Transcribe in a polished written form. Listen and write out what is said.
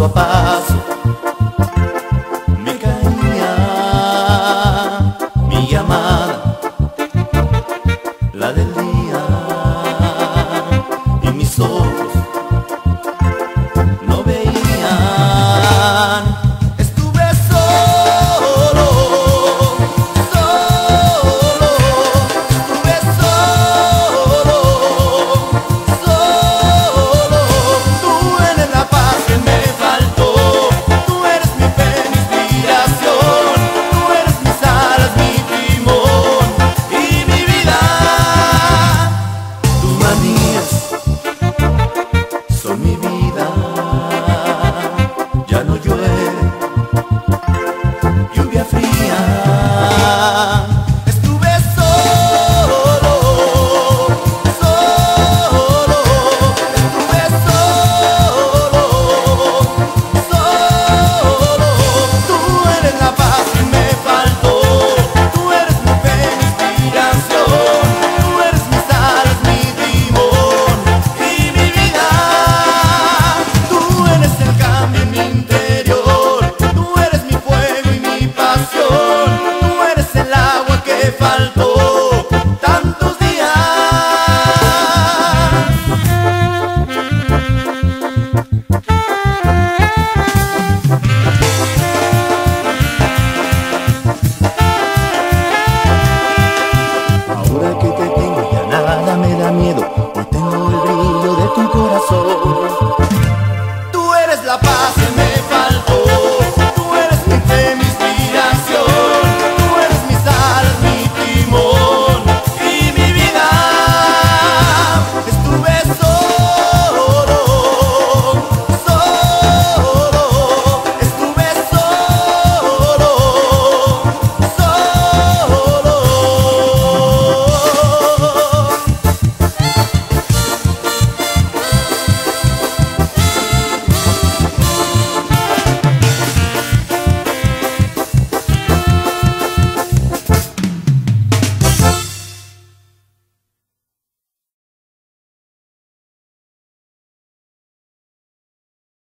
paso a paso.